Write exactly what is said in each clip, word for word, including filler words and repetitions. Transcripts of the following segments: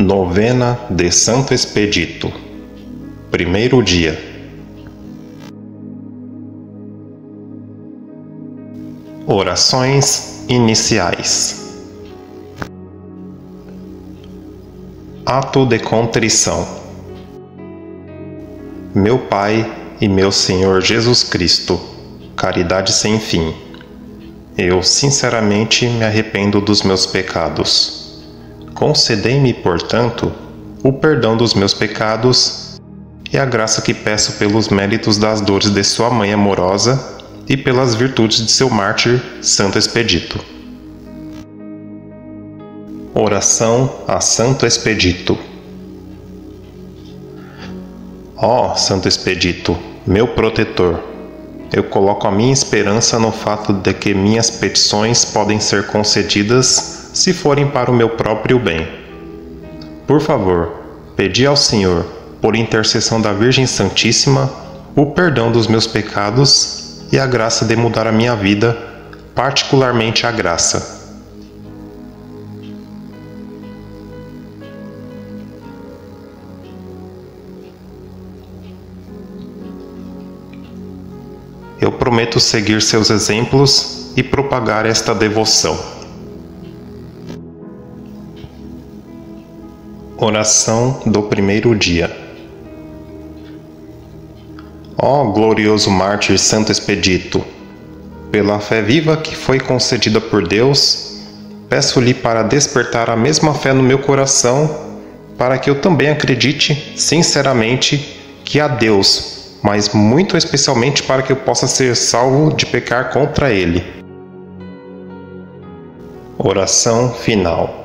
Novena de Santo Expedito. Primeiro dia. Orações iniciais. Ato de contrição. Meu Pai e meu Senhor Jesus Cristo, caridade sem fim, eu sinceramente me arrependo dos meus pecados. Concedei-me, portanto, o perdão dos meus pecados e a graça que peço pelos méritos das dores de sua mãe amorosa e pelas virtudes de seu mártir, Santo Expedito. Oração a Santo Expedito. Ó Santo Expedito, meu protetor, eu coloco a minha esperança no fato de que minhas petições podem ser concedidas se forem para o meu próprio bem. Por favor, pedi ao Senhor, por intercessão da Virgem Santíssima, o perdão dos meus pecados e a graça de mudar a minha vida, particularmente a graça. Eu prometo seguir seus exemplos e propagar esta devoção. Oração do primeiro dia. Ó glorioso mártir Santo Expedito, pela fé viva que foi concedida por Deus, peço-lhe para despertar a mesma fé no meu coração, para que eu também acredite, sinceramente, que há Deus, mas muito especialmente para que eu possa ser salvo de pecar contra Ele. Oração final.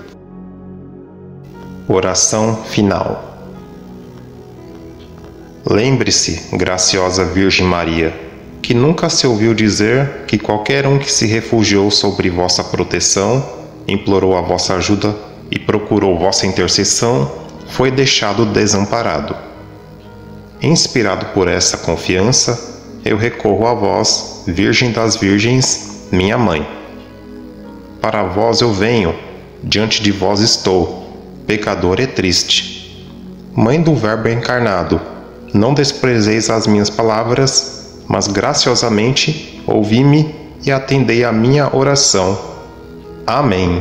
Oração final. Lembre-se, graciosa Virgem Maria, que nunca se ouviu dizer que qualquer um que se refugiou sobre vossa proteção, implorou a vossa ajuda e procurou vossa intercessão, foi deixado desamparado. Inspirado por essa confiança, eu recorro a vós, Virgem das Virgens, minha Mãe. Para vós eu venho, diante de vós estou, pecador e triste. Mãe do Verbo encarnado, não desprezeis as minhas palavras, mas graciosamente ouvi-me e atendei à minha oração. Amém.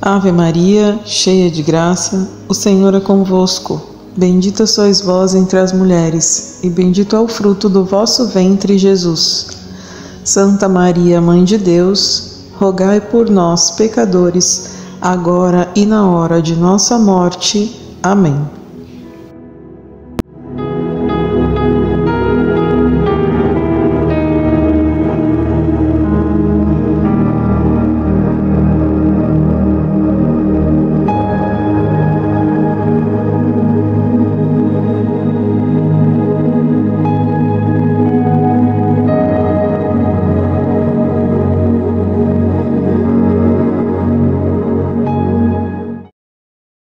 Ave Maria, cheia de graça, o Senhor é convosco. Bendita sois vós entre as mulheres, e bendito é o fruto do vosso ventre, Jesus. Santa Maria, Mãe de Deus, rogai por nós, pecadores, agora e na hora de nossa morte. Amém.